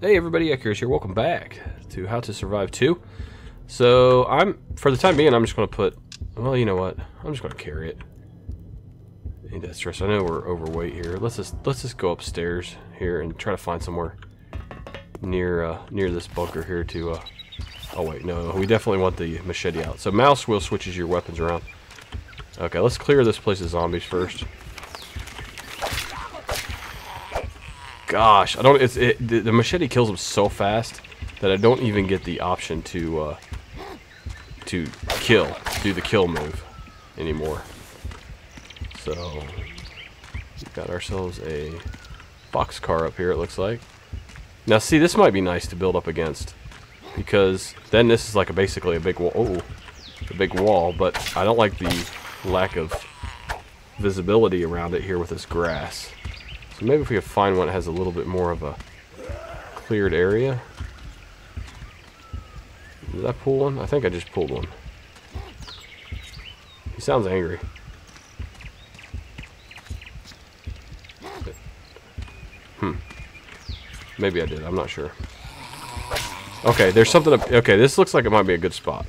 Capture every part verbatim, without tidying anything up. Hey everybody, Accurize here. Welcome back to How to Survive two. So I'm, for the time being, I'm just going to put, well, you know what? I'm just going to carry it. Ain't that stress? I know we're overweight here. Let's just let's just go upstairs here and try to find somewhere near uh, near this bunker here to. Uh, oh wait, no, we definitely want the machete out. So mouse wheel switches your weapons around. Okay, let's clear this place of zombies first. Gosh, I don't. It's it, the, the machete kills them so fast that I don't even get the option to uh, to kill, do the kill move anymore. So we've got ourselves a boxcar up here. It looks like. Now, see, this might be nice to build up against because then this is like a basically a big wall. Oh, a big wall. But I don't like the lack of visibility around it here with this grass. So maybe if we find one that has a little bit more of a cleared area. Did I pull one? I think I just pulled one. He sounds angry. Hmm. Maybe I did. I'm not sure. Okay, there's something up. Okay, this looks like it might be a good spot.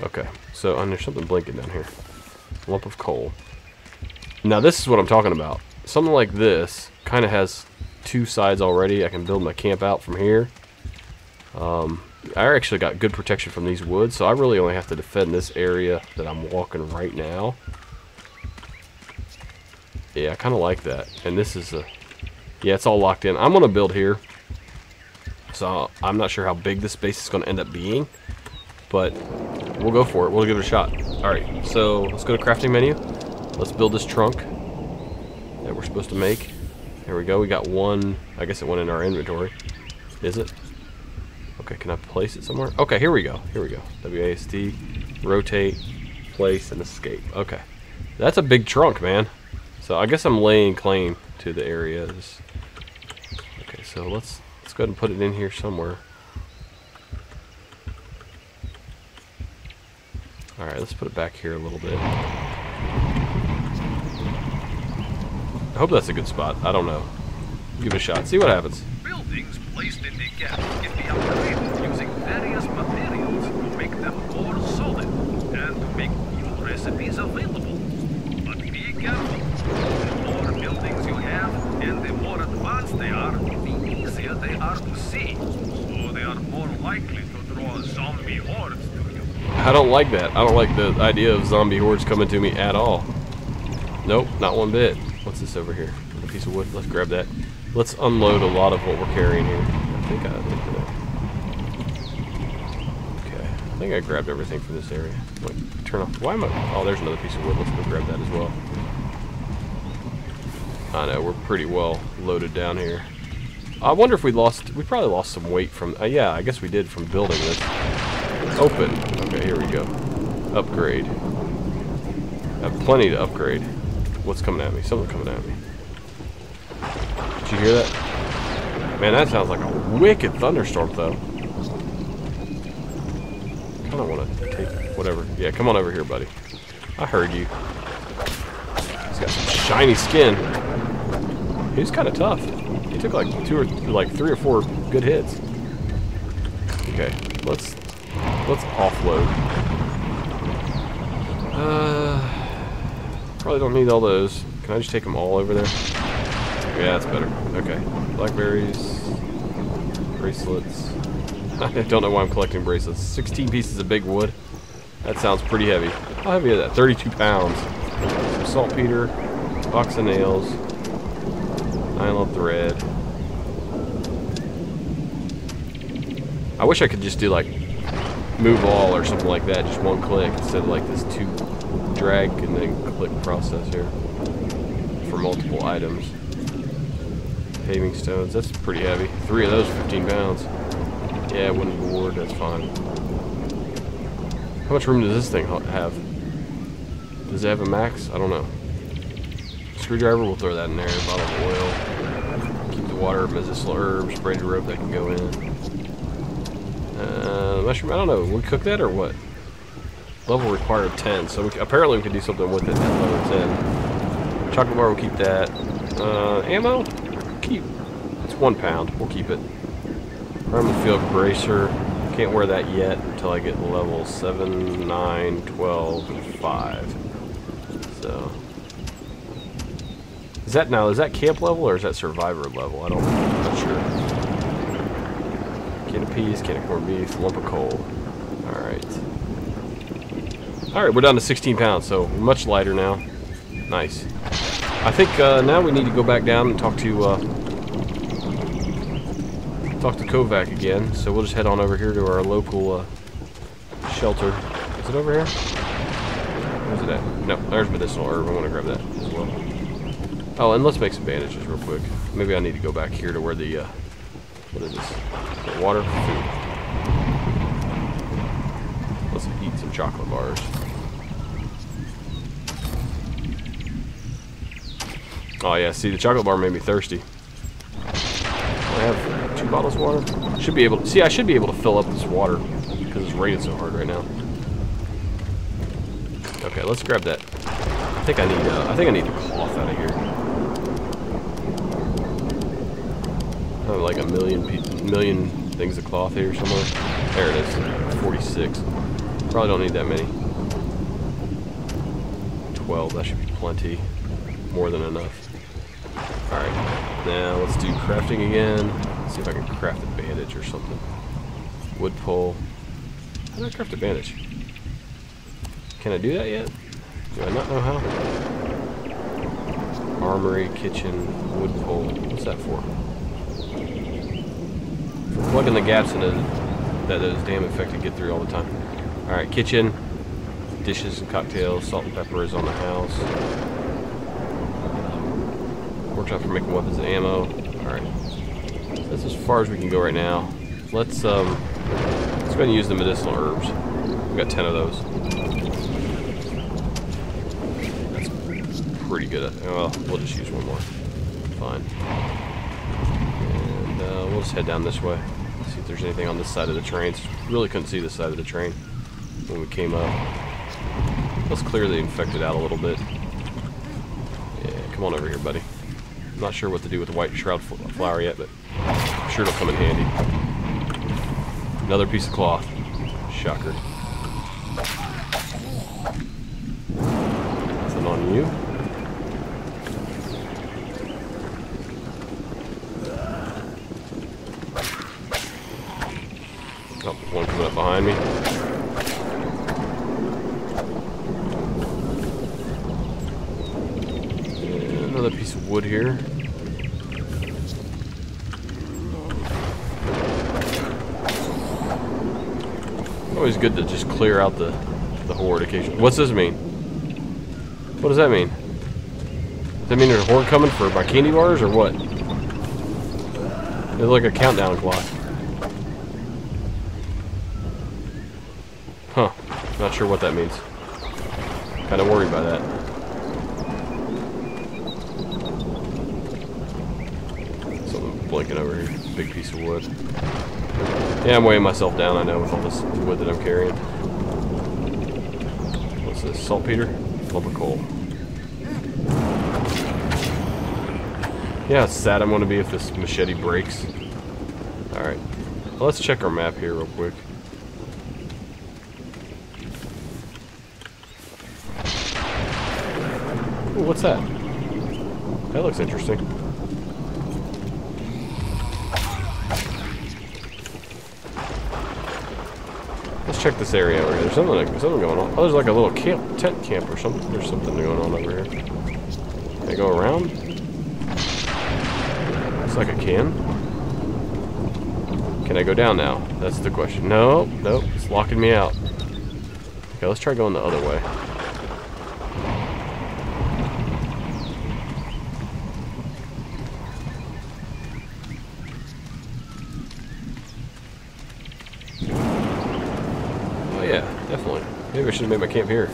Okay, so and there's something blinking down here. Lump of coal. Now this is what I'm talking about. Something like this kind of has two sides already. I can build my camp out from here. Um, I actually got good protection from these woods, so I really only have to defend this area that I'm walking right now. Yeah, I kind of like that. And this is a... Yeah, it's all locked in. I'm going to build here. So I'm not sure how big this base is going to end up being. But we'll go for it. We'll give it a shot. Alright, so let's go to crafting menu. Let's build this trunk that we're supposed to make. There we go. We got one. I guess it went in our inventory. Is it? Okay, can I place it somewhere? Okay, here we go. Here we go. W A S D, rotate, place, and escape. Okay. That's a big trunk, man. So I guess I'm laying claim to the areas. Okay, so let's, let's go ahead and put it in here somewhere. All right, let's put it back here a little bit. I hope that's a good spot. I don't know. Give it a shot. See what happens. Buildings placed into gaps can be upgraded using various materials to make them more solid and make new recipes available. But be careful. The more buildings you have and the more advanced they are, the easier they are to see. So they are more likely to draw zombie hordes. I don't like that. I don't like the idea of zombie hordes coming to me at all. Nope, not one bit. What's this over here? A piece of wood. Let's grab that. Let's unload a lot of what we're carrying here. I think I... Okay. I think I grabbed everything from this area. Wait, turn off... Why am I... Oh, there's another piece of wood. Let's go grab that as well. I know. We're pretty well loaded down here. I wonder if we lost... We probably lost some weight from... Uh, yeah, I guess we did from building this. Open. Okay, here we go. Upgrade. I have plenty to upgrade. What's coming at me? Something coming at me. Did you hear that? Man, that sounds like a wicked thunderstorm, though. I kind of want to take whatever. Yeah, come on over here, buddy. I heard you. He's got some shiny skin. He was kind of tough. He took like two or like three or four good hits. Okay, let's. Let's offload. Uh, probably don't need all those. Can I just take them all over there? Yeah, that's better. Okay. Blackberries. Bracelets. I don't know why I'm collecting bracelets. sixteen pieces of big wood. That sounds pretty heavy. How heavy is that? thirty-two pounds. Some saltpeter. Box of nails. Nylon thread. I wish I could just do like... move all or something like that, just one click instead of like this two drag and then click process here for multiple items. Paving stones, that's pretty heavy. Three of those, fifteen pounds. Yeah, wooden board, that's fine. How much room does this thing have? Does it have a max? I don't know. Screwdriver, we'll throw that in there. Bottle of oil. Keep the water, medicinal herbs, braided rope that can go in. Uh, mushroom, I don't know, we cook that or what? Level required ten, so we, apparently we could do something with it at level ten. Chocolate bar, we'll keep that. Uh, ammo? Keep. It's one pound. We'll keep it. Arm and field bracer. Can't wear that yet until I get level seven, nine, twelve, and five. So. Is that now? Is that camp level or is that survivor level? I don't know. I'm not sure. Can of peas, can of corned beef, lump of coal. Alright. Alright, we're down to sixteen pounds, so we're much lighter now. Nice. I think uh, now we need to go back down and talk to uh, talk to Kovac again. So we'll just head on over here to our local uh, shelter. Is it over here? Where's it at? No, there's medicinal herb. I want to grab that as well. Oh, and let's make some bandages real quick. Maybe I need to go back here to where the uh, what is this? The water, food. Let's eat some chocolate bars. Oh yeah, see the chocolate bar made me thirsty. I have two bottles of water. Should be able to see. I should be able to fill up this water because it's raining so hard right now. Okay, let's grab that. I think I need. Uh, I think I need the cloth out of here. I have like a million pe- million things of cloth here somewhere. There it is. forty-six. Probably don't need that many. twelve. That should be plenty. More than enough. Alright, now let's do crafting again. Let's see if I can craft a bandage or something. Wood pole. How do I craft a bandage? Can I do that yet? Do I not know how? Armory, kitchen, wood pole. What's that for? For plugging the gaps in a, that those damn infected get through all the time. Alright, kitchen. Dishes and cocktails. Salt and pepper is on the house. Workshop for making weapons and ammo. Alright. So that's as far as we can go right now. Let's um let's go ahead and use the medicinal herbs. We've got ten of those. That's pretty good. Well, we'll just use one more. Fine. And uh, we'll just head down this way. See if there's anything on this side of the train. Really couldn't see this side of the train when we came up. Let's clear the infected out a little bit. Yeah, come on over here, buddy. I'm not sure what to do with the white shroud flower yet, but I'm sure it'll come in handy. Another piece of cloth. Shocker. Nothing on you. Oh, one coming up behind me. Another piece of wood here. Always good to just clear out the, the horde occasionally. What's this mean? What does that mean? Does that mean there's a horde coming for my candy bars or what? It's like a countdown clock. Huh. Not sure what that means. Kind of worried by that. Blinking over here. Big piece of wood. Yeah, I'm weighing myself down, I know, with all this wood that I'm carrying. What's this? Saltpeter? Lump of coal. Yeah, it's sad I'm going to be if this machete breaks. Alright. Well, let's check our map here real quick. Ooh, what's that? That looks interesting. Check this area over here. There's something, like, something going on. Oh, there's like a little camp, tent camp or something. There's something going on over here. Can I go around? Looks like I can. Can I go down now? That's the question. No, nope. It's locking me out. Okay, let's try going the other way. Maybe I should have made my camp here.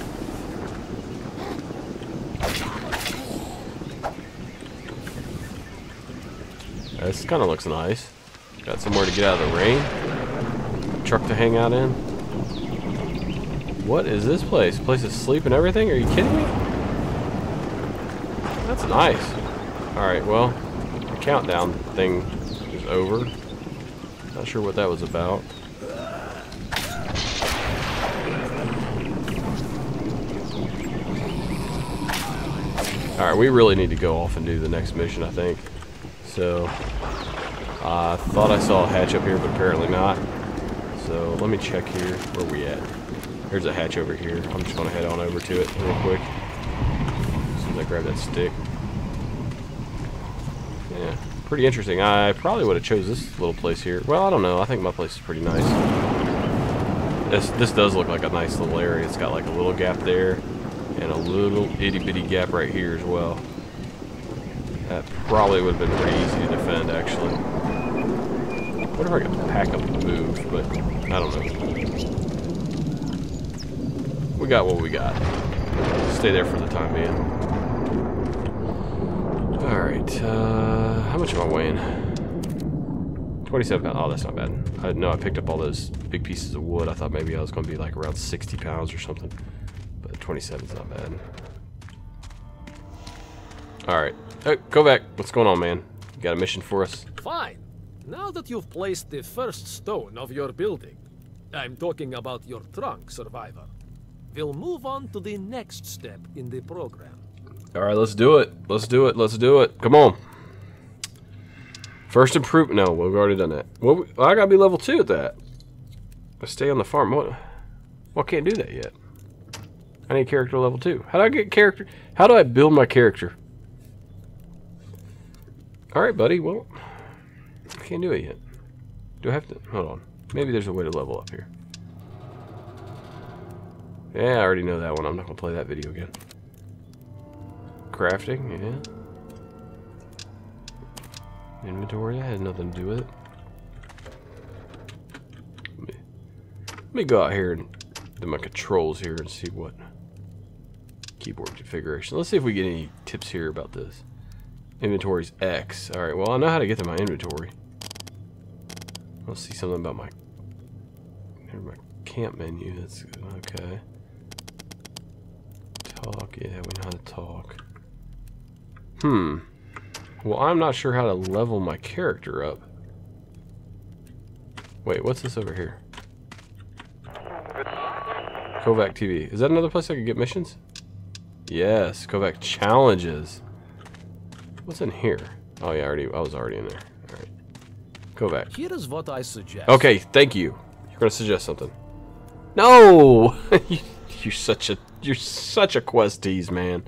This kind of looks nice. Got somewhere to get out of the rain. Truck to hang out in. What is this place? Place to sleep and everything? Are you kidding me? That's nice. Alright, well, the countdown thing is over. Not sure what that was about. Alright, we really need to go off and do the next mission, I think. So, I uh, thought I saw a hatch up here, but apparently not. So, let me check here. Where are we at? There's a hatch over here. I'm just going to head on over to it real quick. As soon as I grab that stick. Yeah, pretty interesting. I probably would have chose this little place here. Well, I don't know. I think my place is pretty nice. This, this does look like a nice little area. It's got like a little gap there. And a little itty bitty gap right here as well. That probably would have been pretty easy to defend, actually. I wonder if I could pack up and move, but I don't know. We got what we got. Stay there for the time being. Alright, uh, how much am I weighing? twenty-seven pounds. Oh, that's not bad. I know I picked up all those big pieces of wood. I thought maybe I was going to be like around sixty pounds or something. twenty-seven's not bad. Alright. Hey, Kovac, what's going on, man? You got a mission for us? Fine. Now that you've placed the first stone of your building, I'm talking about your trunk, Survivor, we'll move on to the next step in the program. Alright, let's do it. Let's do it. Let's do it. Come on. First improve... No, we've already done that. Well, I gotta be level two at that. I stay on the farm. What? Well, I can't do that yet. I need character level two. How do I get character? How do I build my character? Alright, buddy. Well, I can't do it yet. Do I have to? Hold on. Maybe there's a way to level up here. Yeah, I already know that one. I'm not going to play that video again. Crafting, yeah. Inventory, that had nothing to do with it. Let me, let me go out here and do my controls here and see what... Keyboard configuration. Let's see if we get any tips here about this. Inventory's X. Alright, well, I know how to get to my inventory. Let's see something about my, my camp menu. That's good. Okay. Talk. Yeah, we know how to talk. Hmm. Well, I'm not sure how to level my character up. Wait, what's this over here? Kovac T V. Is that another place I could get missions? Yes, Kovac challenges. What's in here? Oh yeah, I already I was already in there. All right, Kovac. Here is what I suggest. Okay, thank you. You're gonna suggest something. No, you're such a you're such a quest tease, man.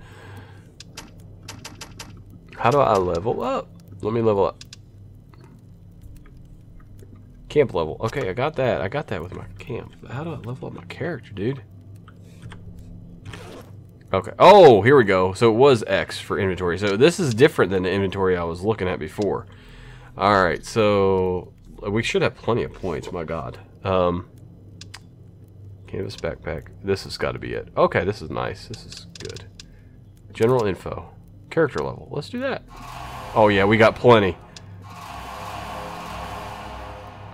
How do I level up? Let me level up. Camp level. Okay, I got that. I got that with my camp. How do I level up my character, dude? Okay. Oh, here we go. So it was X for inventory. So this is different than the inventory I was looking at before. All right. So we should have plenty of points. My God. Um, canvas backpack. This has got to be it. Okay. This is nice. This is good. General info. Character level. Let's do that. Oh, yeah. We got plenty.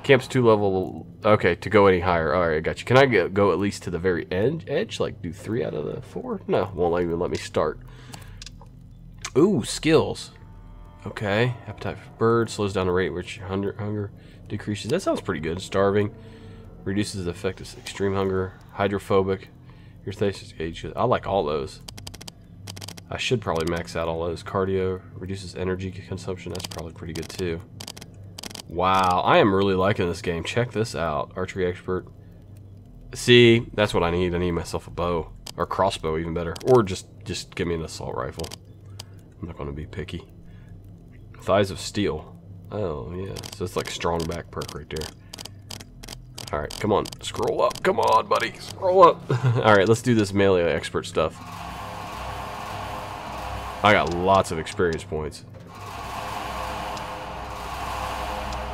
Camp's two level. Okay, to go any higher. All right, I got you. Can I go, go at least to the very edge? Edge, like do three out of the four? No, won't even let me start. Ooh, skills. Okay, appetite for bird slows down the rate which hunger hunger decreases. That sounds pretty good. Starving reduces the effect of extreme hunger. Hydrophobic. Your thirst gauge. I like all those. I should probably max out all those. Cardio reduces energy consumption. That's probably pretty good too. Wow, I am really liking this game. Check this out. Archery expert. See, that's what I need. I need myself a bow. Or crossbow, even better. Or just, just give me an assault rifle. I'm not going to be picky. Thighs of steel. Oh, yeah. So it's like strong back perk right there. Alright, come on. Scroll up. Come on, buddy. Scroll up. Alright, let's do this melee expert stuff. I got lots of experience points.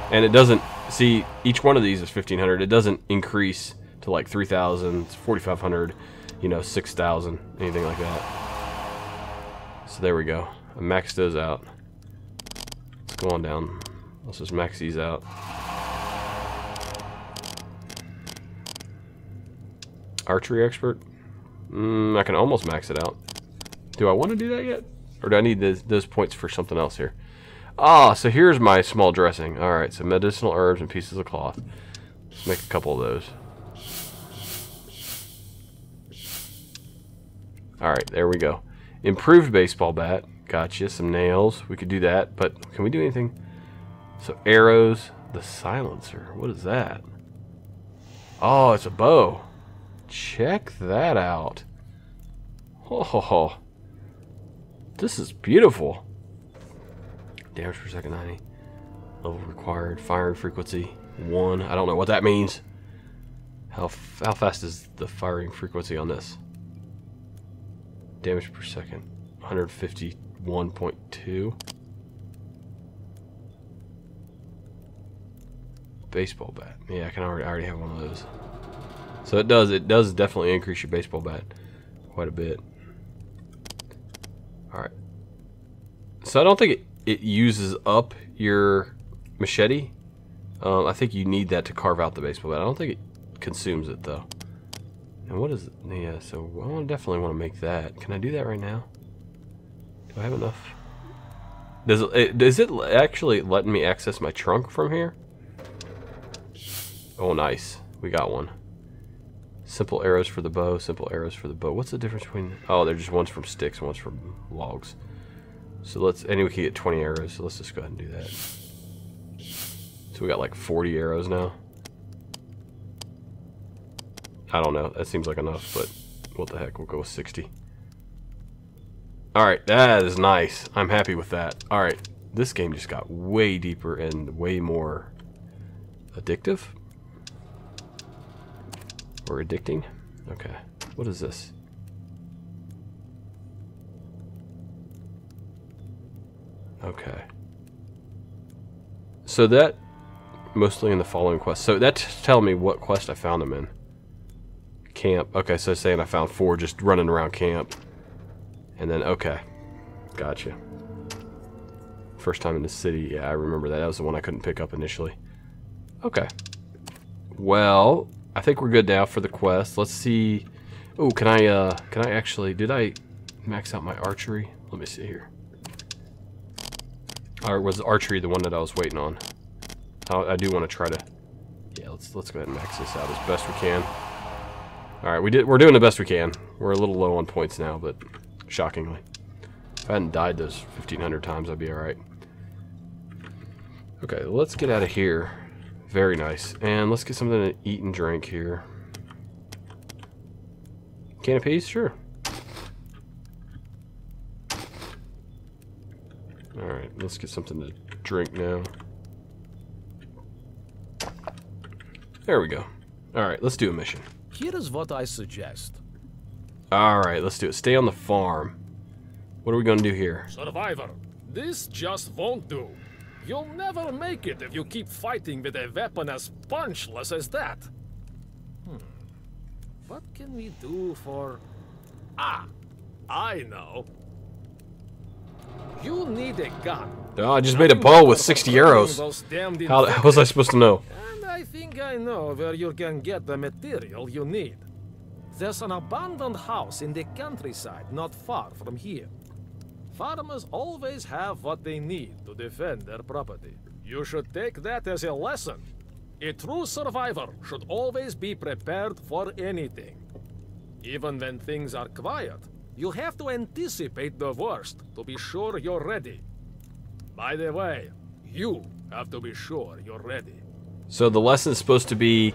And it doesn't, see, each one of these is fifteen hundred. It doesn't increase to like three thousand, forty-five hundred, you know, six thousand, anything like that. So there we go. I maxed those out. Let's go on down. Let's just max these out. Archery expert. Mm, I can almost max it out. Do I want to do that yet? Or do I need this, those points for something else here? Ah, so here's my small dressing. Alright, so medicinal herbs and pieces of cloth. Let's make a couple of those. Alright, there we go. Improved baseball bat. Gotcha, some nails. We could do that, but can we do anything? So arrows. The silencer. What is that? Oh, it's a bow. Check that out. Oh, this is beautiful. Damage per second ninety. Level required. Firing frequency one. I don't know what that means. How f how fast is the firing frequency on this? Damage per second. one fifty-one point two. Baseball bat. Yeah, I can already I already have one of those. So it does it does definitely increase your baseball bat quite a bit. All right. So I don't think it, it uses up your machete. Um, I think you need that to carve out the baseball bat. I don't think it consumes it though. And what is it? Yeah, so I definitely want to make that. Can I do that right now? Do I have enough? Does it, is it actually letting me access my trunk from here? Oh, nice. We got one. Simple arrows for the bow. Simple arrows for the bow. What's the difference between... Oh, they're just ones from sticks and ones from logs. So let's... And we can get twenty arrows, so let's just go ahead and do that. So we got like forty arrows now. I don't know. That seems like enough, but what the heck. We'll go with sixty. Alright, that is nice. I'm happy with that. Alright, this game just got way deeper and way more addictive. Or addicting. Okay. What is this? Okay. So that... Mostly in the following quest. So that's telling me what quest I found them in. Camp. Okay, so saying I found four just running around camp. And then, okay. Gotcha. First time in the city. Yeah, I remember that. That was the one I couldn't pick up initially. Okay. Well... I think we're good now for the quest. Let's see. Oh, can I, uh, can I actually, did I max out my archery? Let me see here. Or was archery the one that I was waiting on? I, I do want to try to, yeah, let's, let's go ahead and max this out as best we can. All right, we did, we're doing the best we can. We're a little low on points now, but shockingly. If I hadn't died those fifteen hundred times, I'd be all right. Okay, let's get out of here. Very nice. And let's get something to eat and drink here. Can of peas? Sure. Alright, let's get something to drink now. There we go. Alright, let's do a mission. Here is what I suggest. Alright, let's do it. Stay on the farm. What are we going to do here? Survivor, this just won't do. You'll never make it if you keep fighting with a weapon as punchless as that. Hmm. What can we do for... Ah, I know. You need a gun. Oh, I just made a bow with sixty arrows. How the hell was I supposed to know? And I think I know where you can get the material you need. There's an abandoned house in the countryside not far from here. Farmers always have what they need to defend their property. You should take that as a lesson. A true survivor should always be prepared for anything. Even when things are quiet, you have to anticipate the worst to be sure you're ready. By the way, you have to be sure you're ready. So the lesson is supposed to be,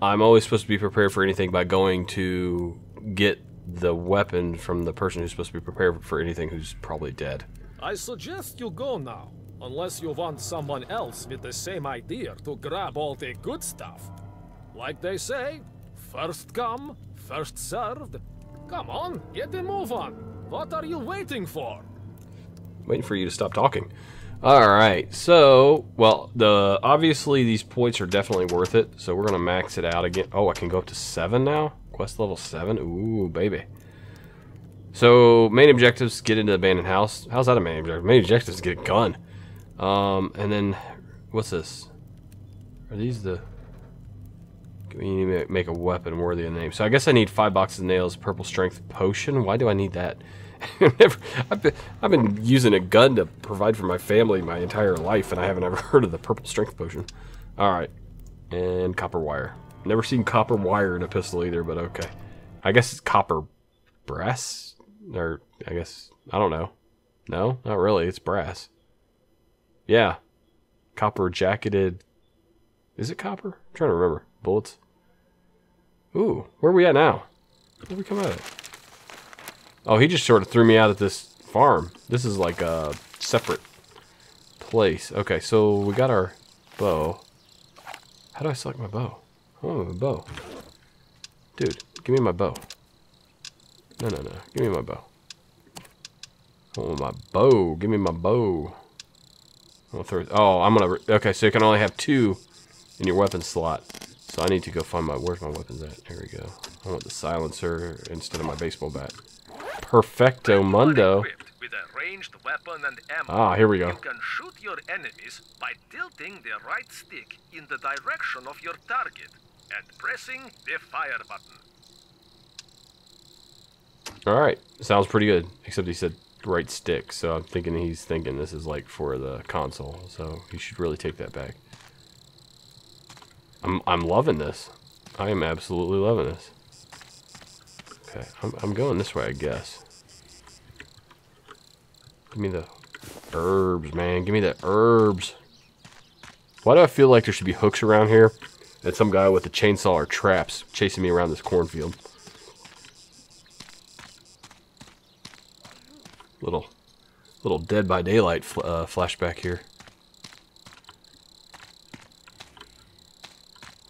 I'm always supposed to be prepared for anything by going to get the weapon from the person who's supposed to be prepared for anything, who's probably dead. I suggest you go now, unless you want someone else with the same idea to grab all the good stuff. Like they say, first come, first served. Come on, get a move on. What are you waiting for? Waiting for you to stop talking. All right, so, well, the obviously these points are definitely worth it, so we're gonna max it out again. Oh, I can go up to seven now? Quest level seven? Ooh, baby. So, main objectives, get into the abandoned house. How's that a main objective? Main objective is get a gun. Um, and then, what's this? Are these the... You need to make a weapon worthy of the name. So I guess I need five boxes of nails, purple strength potion. Why do I need that? I've, been, I've been using a gun to provide for my family my entire life, and I haven't ever heard of the purple strength potion. Alright. And copper wire. Never seen copper wire in a pistol either, but okay. I guess it's copper brass? Or, I guess, I don't know. No? Not really. It's brass. Yeah. Copper jacketed... Is it copper? I'm trying to remember. Bullets. Ooh, where are we at now? Where did we come out of? Oh, he just sort of threw me out at this farm. This is like a separate place. Okay, so we got our bow. How do I select my bow? Oh, my bow. Dude, give me my bow. No, no, no. Give me my bow. Oh, my bow. Give me my bow. I'll throw it. Oh, I'm gonna... Okay, so you can only have two in your weapon slot. So I need to go find my... Where's my weapons at? There we go. I want the silencer instead of my baseball bat. Perfecto mundo. With a ranged weapon and ammo, ah, here we go. You can shoot your enemies by tilting the right stick in the direction of your target and pressing the fire button. Alright. Sounds pretty good. Except he said right stick. So I'm thinking he's thinking this is like for the console. So he should really take that back. I'm, I'm loving this. I am absolutely loving this. Okay, I'm, I'm going this way, I guess. Give me the herbs, man. Give me the herbs. Why do I feel like there should be hooks around here and some guy with a chainsaw or traps chasing me around this cornfield? Little, little Dead by Daylight fl uh, flashback here.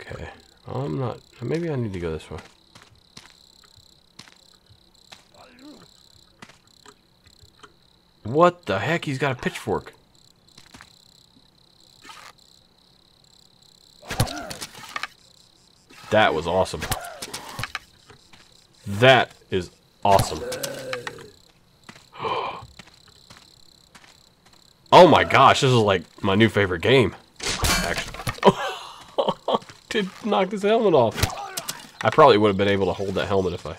Okay, I'm not, maybe I need to go this way. What the heck? He's got a pitchfork. That was awesome. That is awesome. Oh my gosh, this is like my new favorite game. Actually. Did knock this helmet off. I probably would have been able to hold that helmet if I...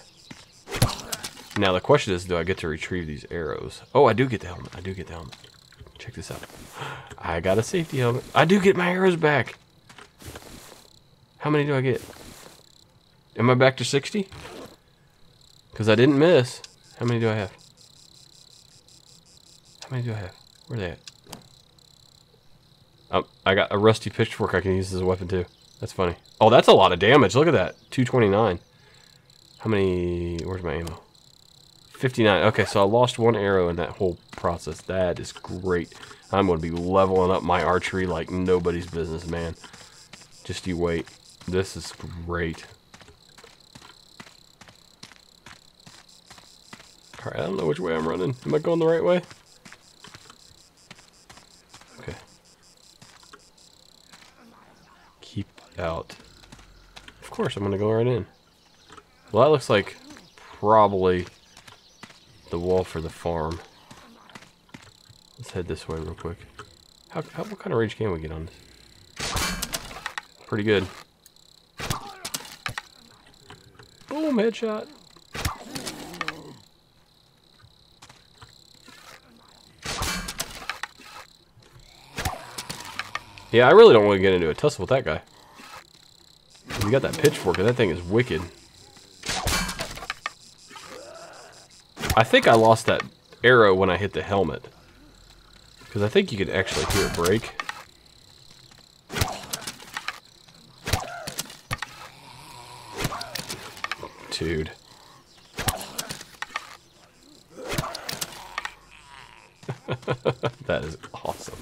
Now the question is, do I get to retrieve these arrows? Oh, I do get the helmet. I do get the helmet. Check this out. I got a safety helmet. I do get my arrows back. How many do I get? Am I back to sixty? Because I didn't miss. How many do I have? How many do I have? Where are they at? Um, I got a rusty pitchfork I can use as a weapon too. That's funny. Oh, that's a lot of damage. Look at that. two twenty-nine. How many... Where's my ammo? fifty-nine. Okay, so I lost one arrow in that whole process. That is great. I'm going to be leveling up my archery like nobody's business, man. Just you wait. This is great. Alright, I don't know which way I'm running. Am I going the right way? Okay. Keep out. Of course, I'm going to go right in. Well, that looks like probably... the wall for the farm. Let's head this way real quick. How, how what kind of range can we get on this? Pretty good. Boom, headshot. Yeah, I really don't want to get into a tussle with that guy. You got that pitchfork, and that thing is wicked. I think I lost that arrow when I hit the helmet. Because I think you could actually hear it break. Dude. That is awesome.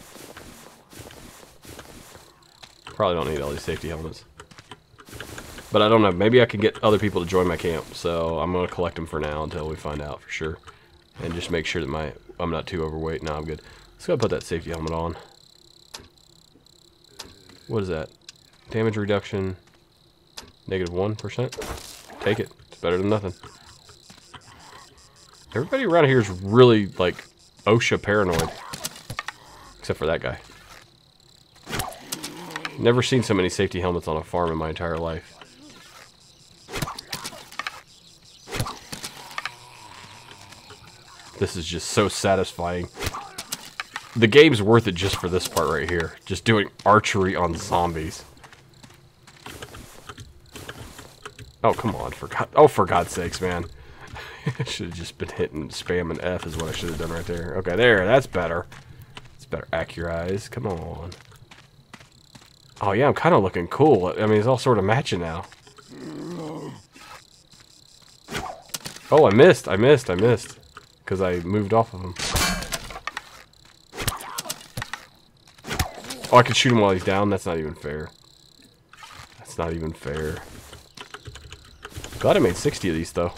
Probably don't need all these safety helmets. But I don't know, maybe I can get other people to join my camp, so I'm going to collect them for now until we find out for sure. And just make sure that my I'm not too overweight. No, I'm good. Let's go put that safety helmet on. What is that? Damage reduction, negative one percent. Take it. It's better than nothing. Everybody around here is really, like, OSHA paranoid. Except for that guy. Never seen so many safety helmets on a farm in my entire life. This is just so satisfying. The game's worth it just for this part right here. Just doing archery on zombies. Oh, come on. For God, oh, for God's sakes, man. I should have just been hitting spam and F is what I should have done right there. Okay, there. That's better. It's better. Accurize. Come on. Oh, yeah. I'm kind of looking cool. I mean, it's all sort of matching now. Oh, I missed. I missed. I missed. Because I moved off of him. Oh, I can shoot him while he's down. That's not even fair. That's not even fair. Glad I made sixty of these, though.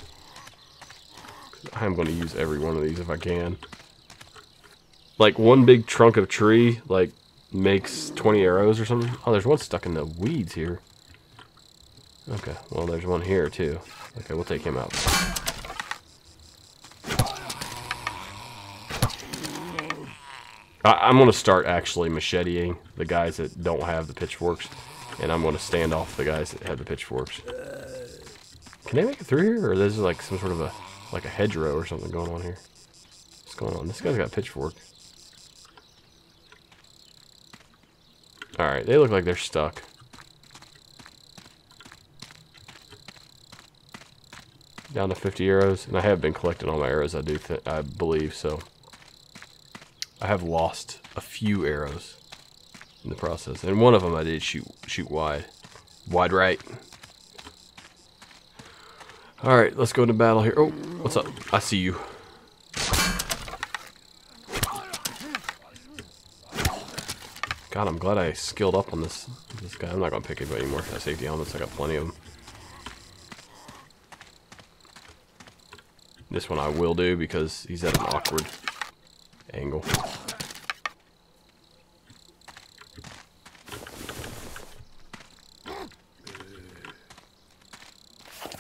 I'm going to use every one of these if I can. Like, one big trunk of tree, like, makes twenty arrows or something. Oh, there's one stuck in the weeds here. Okay, well, there's one here, too. Okay, we'll take him out. I'm going to start actually macheting the guys that don't have the pitchforks, and I'm going to stand off the guys that have the pitchforks. Can I make it through here, or is this like some sort of a like a hedgerow or something going on here? What's going on? This guy's got a pitchfork. All right, they look like they're stuck. Down to fifty arrows, and I have been collecting all my arrows. I do, th I believe so. I have lost a few arrows in the process, and one of them I did shoot shoot wide, wide right. All right, let's go into battle here. Oh, what's up? I see you. God, I'm glad I skilled up on this this guy. I'm not gonna pick anybody anymore for that safety helmets. I got plenty of them. This one I will do because he's at an awkward angle.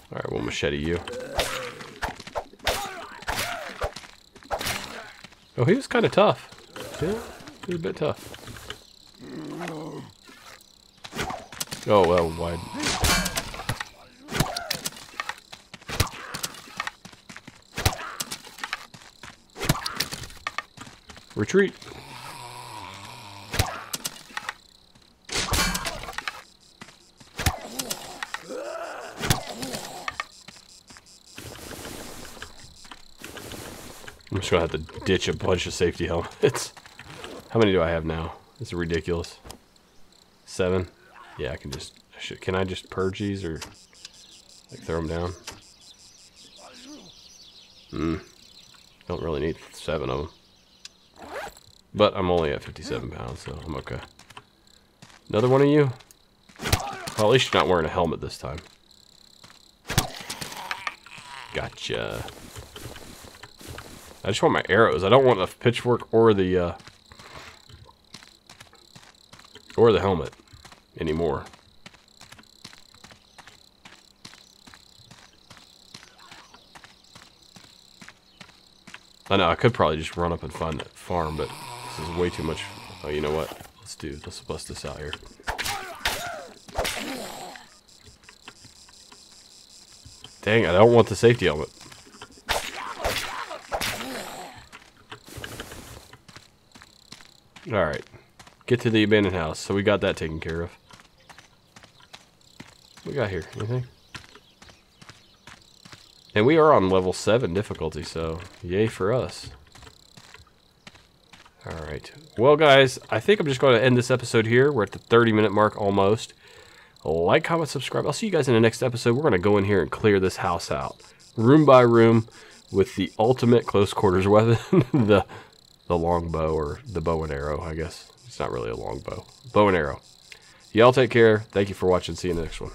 Alright, we'll machete you. Oh, he was kind of tough. Yeah, he was a bit tough. Oh, well, wide. Retreat. I'm just going to have to ditch a bunch of safety helmets. How many do I have now? It's ridiculous. Seven? Yeah, I can just... I should, can I just purge these or like throw them down? Hmm. Don't really need seven of them. But I'm only at fifty-seven pounds, so I'm okay. Another one of you? Well, at least you're not wearing a helmet this time. Gotcha. I just want my arrows. I don't want the pitchfork or the uh, or the helmet anymore. I know I could probably just run up and find that farm, but this is way too much. Oh, you know what? Let's do. Let's bust this out here. Dang! I don't want the safety helmet. Alright, get to the abandoned house. So we got that taken care of. What we got here? Anything? And we are on level seven difficulty, so yay for us. Alright, well guys, I think I'm just going to end this episode here. We're at the thirty minute mark almost. Like, comment, subscribe. I'll see you guys in the next episode. We're going to go in here and clear this house out. Room by room with the ultimate close quarters weapon. the... The long bow, or the bow and arrow, I guess. It's not really a long bow. Bow and arrow. Y'all take care. Thank you for watching. See you in the next one.